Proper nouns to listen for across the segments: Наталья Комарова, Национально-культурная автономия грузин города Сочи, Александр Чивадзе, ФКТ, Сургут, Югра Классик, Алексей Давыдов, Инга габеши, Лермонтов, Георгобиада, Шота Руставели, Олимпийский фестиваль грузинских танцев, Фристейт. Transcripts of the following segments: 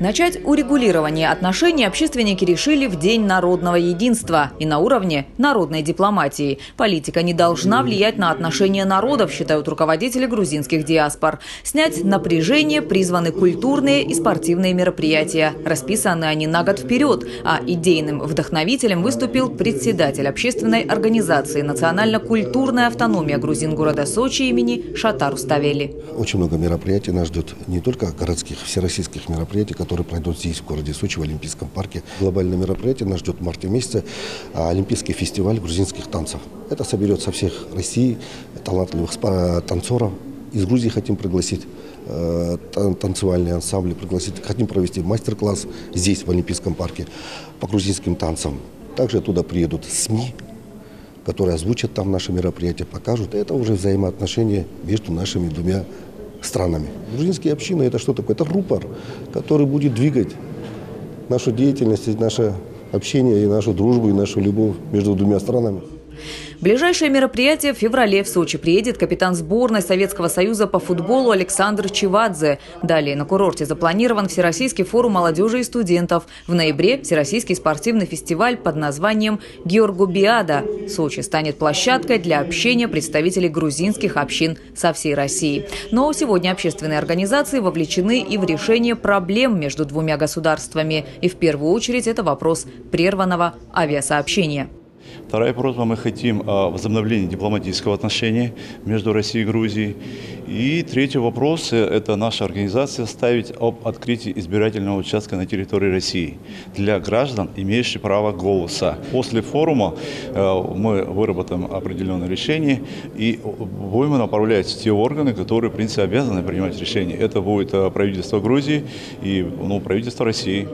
Начать урегулирование отношений общественники решили в День народного единства и на уровне народной дипломатии. Политика не должна влиять на отношения народов, считают руководители грузинских диаспор. Снять напряжение призваны культурные и спортивные мероприятия. Расписаны они на год вперед, а идейным вдохновителем выступил председатель общественной организации «Национально-культурная автономия грузин города Сочи» имени Шота Руставели. Очень много мероприятий нас ждет, не только городских, всероссийских мероприятий, которые пройдут здесь, в городе Сочи, в Олимпийском парке. Глобальное мероприятие нас ждет в марте месяце – Олимпийский фестиваль грузинских танцев. Это соберет со всех России талантливых танцоров. Из Грузии хотим пригласить танцевальные ансамбли, хотим провести мастер-класс здесь, в Олимпийском парке, по грузинским танцам. Также туда приедут СМИ, которые озвучат там наши мероприятия, покажут. Это уже взаимоотношения между нашими двумя странами. Грузинские общины – это что такое? Это рупор, который будет двигать нашу деятельность, наше общение, и нашу дружбу, и нашу любовь между двумя странами. Ближайшее мероприятие в феврале. В Сочи приедет капитан сборной Советского Союза по футболу Александр Чивадзе. Далее на курорте запланирован Всероссийский форум молодежи и студентов. В ноябре – Всероссийский спортивный фестиваль под названием «Георгобиада». Сочи станет площадкой для общения представителей грузинских общин со всей России. Но сегодня общественные организации вовлечены и в решение проблем между двумя государствами. И в первую очередь это вопрос прерванного авиасообщения. Вторая просьба. Мы хотим возобновления дипломатического отношения между Россией и Грузией. И третий вопрос – это наша организация ставить об открытии избирательного участка на территории России для граждан, имеющих право голоса. После форума мы выработаем определенное решение и будем направлять в те органы, которые, в принципе, обязаны принимать решение. Это будет правительство Грузии и правительство России.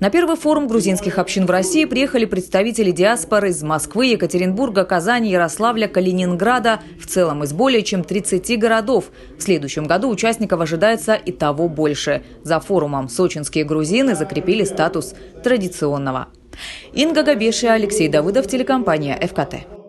На первый форум грузинских общин в России приехали представители диаспор из Москвы, Екатеринбурга, Казани, Ярославля, Калининграда, в целом из более чем 30 городов. В следующем году участников ожидается и того больше. За форумом сочинские грузины закрепили статус традиционного. Инга Габеши, Алексей Давыдов, телекомпания ФКТ.